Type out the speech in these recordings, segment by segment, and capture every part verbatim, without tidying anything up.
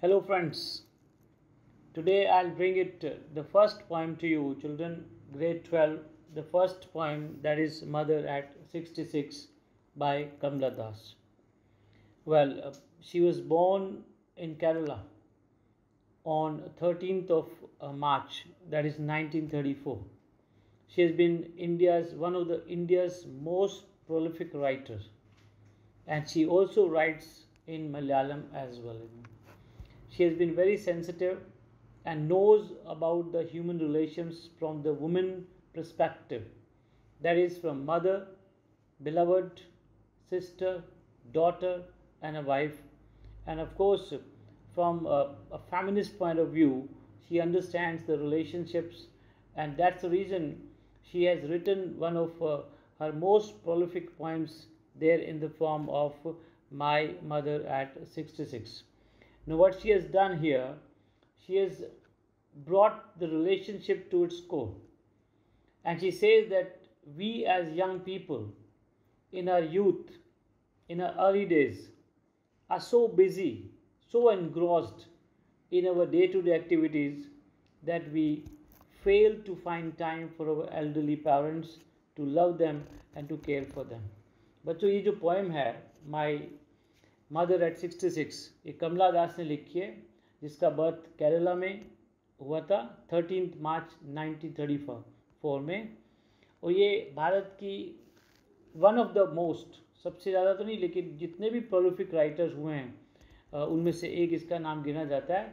Hello friends, today I'll bring it the first poem to you children, grade twelve, the first poem, that is Mother at sixty-six by Kamala Das. Well, uh, she was born in Kerala on thirteenth of uh, March, that is nineteen thirty-four. She has been India's one of the India's most prolific writers, and she also writes in Malayalam as well. She has been very sensitive and knows about the human relations from the woman perspective, that is from mother, beloved, sister, daughter and a wife, and of course from a, a feminist point of view she understands the relationships, and that's the reason she has written one of uh, her most prolific poems there in the form of My Mother at sixty-six. Now what she has done here, she has brought the relationship to its core, and she says that we as young people in our youth, in our early days, are so busy, so engrossed in our day-to-day activities that we fail to find time for our elderly parents, to love them and to care for them. बच्चों, ये जो poem है My mother at sixty six, ये कमला दास ने लिखी है, जिसका birth Kerala में हुआ था thirteenth March nineteen thirty four में, और ये भारत की वन ऑफ द मोस्ट, सबसे ज़्यादा तो नहीं लेकिन जितने भी प्रोलिफिक राइटर्स हुए हैं उनमें से एक इसका नाम गिना जाता है।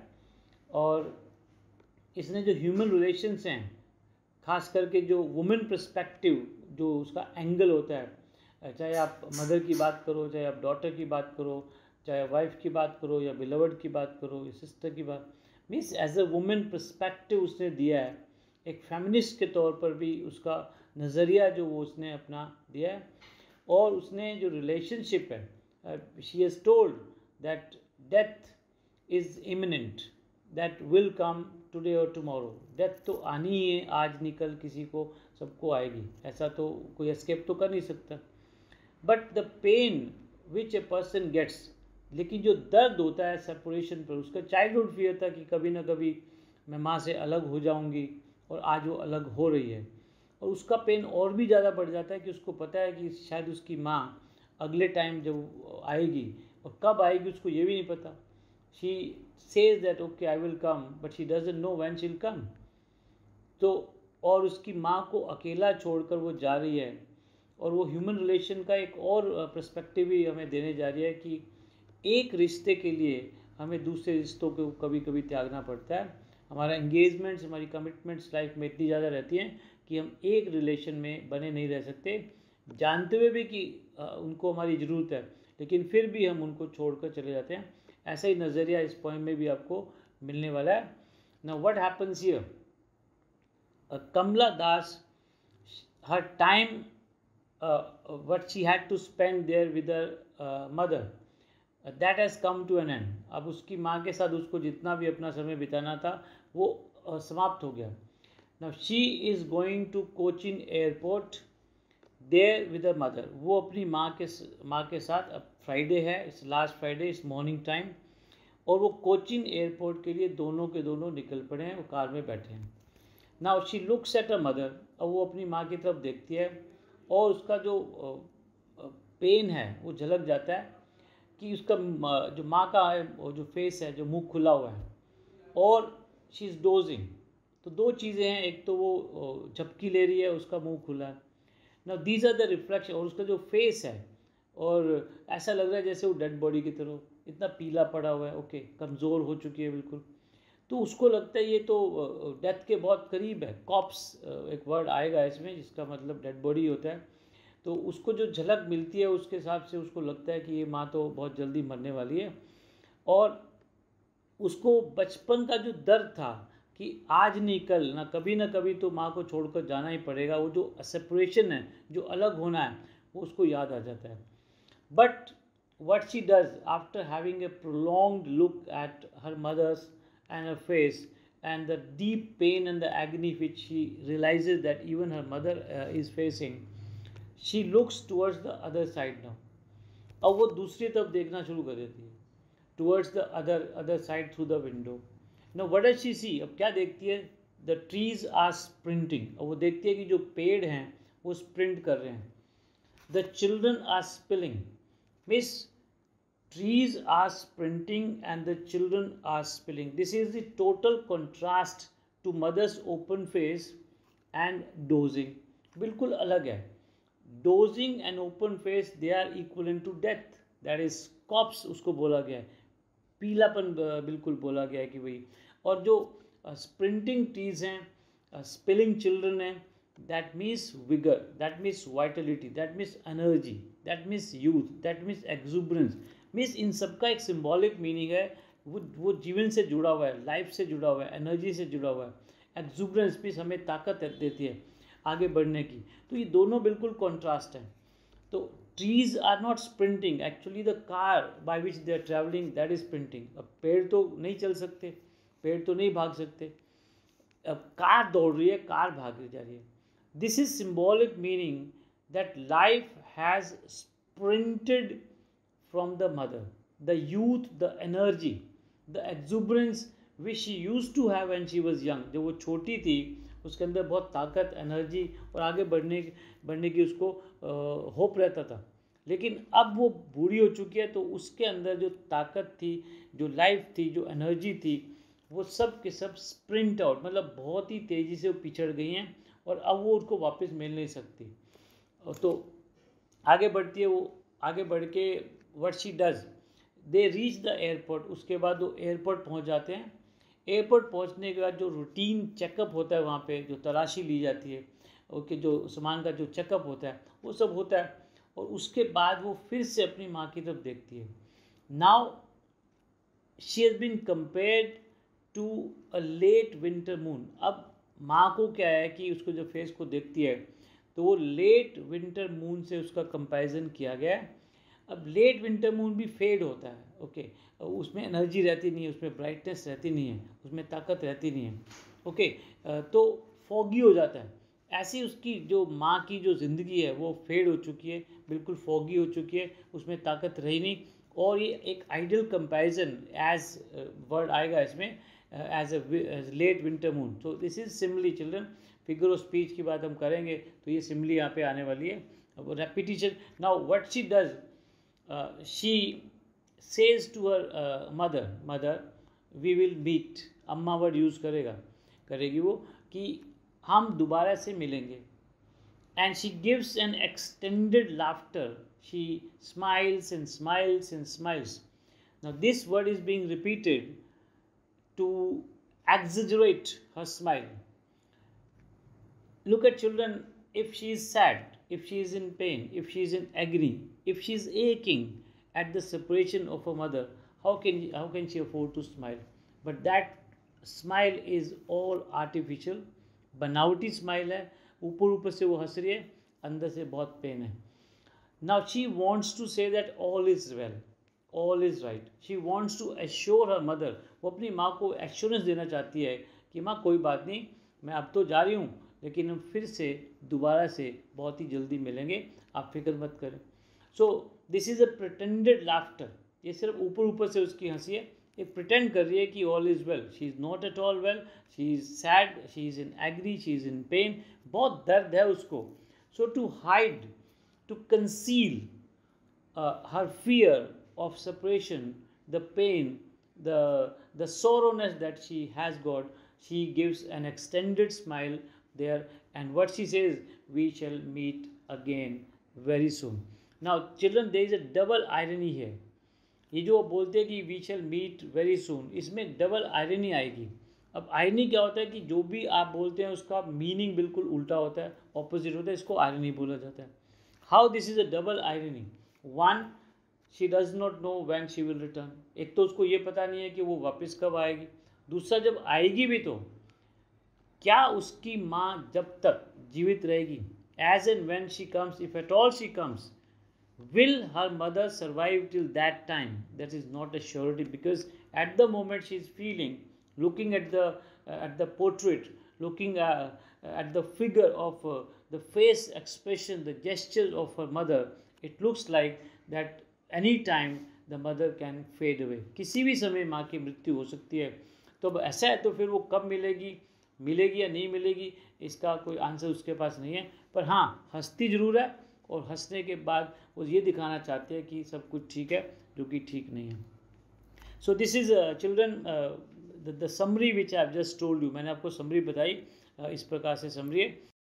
और इसने जो ह्यूमन रिलेशंस हैं, खास करके जो वुमेन पर्सपेक्टिव जो उसका एंगल होता है, चाहे आप मदर की बात करो, चाहे आप डॉटर की बात करो, चाहे वाइफ की बात करो या बिलवर्ड की बात करो या सिस्टर की बात, means as a women perspective उसने दिया है, एक फेमिनिस्ट के तौर पर भी उसका नज़रिया जो वो उसने अपना दिया है। और उसने जो रिलेशनशिप है, she has told that death is imminent, that will come today और टुमारो। डेथ तो आनी ही है, आज निकल किसी को, सबको आएगी, ऐसा तो कोई एस्केप तो कर नहीं सकता। But the pain which a person gets, लेकिन जो दर्द होता है सेपरेशन पर, उसका चाइल्डहुड फियर था कि कभी ना कभी मैं माँ से अलग हो जाऊँगी, और आज वो अलग हो रही है, और उसका पेन और भी ज़्यादा बढ़ जाता है कि उसको पता है कि शायद उसकी माँ अगले टाइम जब आएगी, और कब आएगी उसको ये भी नहीं पता। She says that okay I will come, but she doesn't know when she will come. तो और उसकी माँ को अकेला छोड़कर वो जा रही है, और वो ह्यूमन रिलेशन का एक और पर्सपेक्टिव भी हमें देने जा रही है कि एक रिश्ते के लिए हमें दूसरे रिश्तों को कभी कभी त्यागना पड़ता है। हमारा एंगेजमेंट्स, हमारी कमिटमेंट्स लाइफ में इतनी ज़्यादा रहती हैं कि हम एक रिलेशन में बने नहीं रह सकते, जानते हुए भी कि उनको हमारी ज़रूरत है, लेकिन फिर भी हम उनको छोड़ कर चले जाते हैं। ऐसा ही नज़रिया इस पॉइंट में भी आपको मिलने वाला है। Now what happens here, Kamala Das, her time Uh, what she had to spend there with her uh, mother, uh, that has come to an end. अब उसकी माँ के साथ उसको जितना भी अपना समय बिताना था वो uh, समाप्त हो गया। Now she is going to Cochin airport there with her mother. वो अपनी माँ के माँ के साथ, अब फ्राइडे है, इस लास्ट फ्राइडे, इस मॉर्निंग टाइम, और वो कोचिन एयरपोर्ट के लिए दोनों के दोनों निकल पड़े हैं, वो कार में बैठे हैं। Now she looks at her mother, अब वो अपनी माँ की तरफ देखती है, और उसका जो पेन है वो झलक जाता है कि उसका जो माँ का जो फेस है, जो मुंह खुला हुआ है, और शी इज़ डोजिंग। तो दो चीज़ें हैं, एक तो वो झपकी ले रही है, उसका मुंह खुला है। Now these are the reflection, और उसका जो फेस है, और ऐसा लग रहा है जैसे वो डेड बॉडी की तरह इतना पीला पड़ा हुआ है, ओके कमज़ोर हो चुकी है बिल्कुल। तो उसको लगता है ये तो डेथ के बहुत करीब है, कॉप्स एक वर्ड आएगा इसमें जिसका मतलब डेड बॉडी होता है। तो उसको जो झलक मिलती है उसके हिसाब से उसको लगता है कि ये माँ तो बहुत जल्दी मरने वाली है, और उसको बचपन का जो दर्द था कि आज नहीं कल, ना कभी ना कभी तो माँ को छोड़कर जाना ही पड़ेगा, वो जो सेपरेशन है, जो अलग होना है, वो उसको याद आ जाता है। But what she does after having a prolonged look at her mother's and her face and the deep pain and the agony which she realizes that even her mother uh, is facing, she looks towards the other side now. अब वो दूसरी तरफ देखना शुरू कर देती है। towards the other other side through the window. Now what does she see? अब क्या देखती है? The trees are sprinting. अब वो देखती है कि जो पेड़ हैं वो sprint कर रहे हैं. The children are spilling. Miss, trees are sprinting and the children are spilling. This is the total contrast to mother's open face and dozing. बिल्कुल अलग है. Dozing and open face, they are equivalent to death. That is corpse उसको बोला गया है. पीलापन बिल्कुल बोला गया है कि वही. और जो स्प्रिंटिंग ट्रीज हैं, स्पिलिंग चिल्ड्रन हैं, that means vigor, that means vitality, that means energy, that means youth, that means exuberance. Means इन सबका एक सिम्बॉलिक मीनिंग है. वो वो जीवन से जुड़ा हुआ है, लाइफ से जुड़ा हुआ है, एनर्जी से जुड़ा हुआ है. एक्जुबरेंस मीन्स हमें ताकत देती है आगे बढ़ने की. तो ये दोनों बिल्कुल कॉन्ट्रास्ट हैं. तो trees are not sprinting, actually the car by which they are travelling that is sprinting. अब पेड़ तो नहीं चल सकते, पेड़ तो नहीं भाग सकते, अब कार दौड़ रही है, कार भाग जा रही है. This is symbolic meaning that life has sprinted from the mother, the youth, the energy, the exuberance which she used to have when she was young. जब वो छोटी थी उसके अंदर बहुत ताकत, एनर्जी और आगे बढ़ने बढ़ने की उसको होप रहता था. लेकिन अब वो बूढ़ी हो चुकी है तो उसके अंदर जो ताकत थी, जो लाइफ थी, जो एनर्जी थी, वो सब के सब स्प्रिंट आउट, मतलब बहुत ही तेज़ी से वो पिछड़ गई हैं और अब वो उसको वापस मिल नहीं सकती. तो आगे बढ़ती है, वो आगे बढ़ के What she does, they reach the airport. उसके बाद वो एयरपोर्ट पहुंच जाते हैं. एयरपोर्ट पहुंचने के बाद जो रूटीन चेकअप होता है वहाँ पे, जो तलाशी ली जाती है, ओके, जो सामान का जो चेकअप होता है वो सब होता है. और उसके बाद वो फिर से अपनी माँ की तरफ देखती है. Now she has been compared to a late winter moon. अब माँ को क्या है कि उसको जो फेस को देखती है तो वो लेट विंटर मून से उसका कंपेरिजन किया गया है. अब लेट विंटर मून भी फेड होता है, ओके, उसमें एनर्जी रहती नहीं है, उसमें ब्राइटनेस रहती नहीं है, उसमें ताकत रहती नहीं है, ओके, तो फॉगी हो जाता है. ऐसी उसकी जो माँ की जो ज़िंदगी है वो फेड हो चुकी है, बिल्कुल फॉगी हो चुकी है, उसमें ताकत रही नहीं. और ये एक आइडियल कंपैरिजन एज वर्ड आएगा इसमें, as as late winter moon. तो this is simile children. Figure of speech की बात हम करेंगे तो ये सिमिली यहाँ पे आने वाली है. Repetition. Now what she does, Uh, she says to her uh, mother, mother, we will meet. अम्मा वर्ड यूज़ करेगा करेगी वो कि हम दोबारा से मिलेंगे. And she gives an extended laughter. She smiles and smiles and smiles. Now this word is being repeated to exaggerate her smile. Look at children, if she is sad, if she is in pain, if she is in agony, if she is aching at the separation of her mother, how can how can she afford to smile? But that smile is all artificial, बनावटी smile है. ऊपर ऊपर से वो हंस रही है, अंदर से बहुत pain है. Now she wants to say that all is well, all is right. She wants to assure her mother. वो अपनी माँ को assurance देना चाहती है कि माँ कोई बात नहीं, मैं अब तो जा रही हूँ लेकिन हम फिर से दोबारा से बहुत ही जल्दी मिलेंगे, आप फिक्र मत करें. So this is a pretended laughter. ये सिर्फ ऊपर ऊपर से उसकी हंसी है, ये प्रटेंड कर रही है कि all is well. She is not at all well, she is sad, she is in agree, she is in pain, बहुत दर्द है उसको. So to hide, to conceal her fear of separation, the pain, the the सोरोनेस that she has got, she gives an extended smile there, and what she says, we shall meet again very soon. Now children, there is a double irony here. ये जो बोलते हैं कि we shall meet very soon, इसमें double irony आएगी. अब irony क्या होता है कि जो भी आप बोलते हैं उसका meaning बिल्कुल उल्टा होता है, opposite होता है, इसको irony बोला जाता है. How this is a double irony? One, she does not know when she will return. एक तो उसको ये पता नहीं है कि वो वापस कब आएगी. दूसरा, जब आएगी भी तो क्या उसकी माँ जब तक जीवित रहेगी? As and when she comes, if at all she comes, will her mother survive till that time? That is not a surety, because at the moment she is feeling, looking at the at the portrait, looking at the figure of the face expression, the gesture of her mother, it looks like that any time the mother can fade away. किसी भी समय माँ की मृत्यु हो सकती है. तो अब ऐसा है तो फिर वो कब मिलेगी, मिलेगी या नहीं मिलेगी, इसका कोई आंसर उसके पास नहीं है. पर हाँ, हंसती ज़रूर है और हंसने के बाद वो ये दिखाना चाहते हैं कि सब कुछ ठीक है, जो कि ठीक नहीं है. So this is children the summary which I have just told you. मैंने आपको समरी बताई, uh, इस प्रकार से समरी है.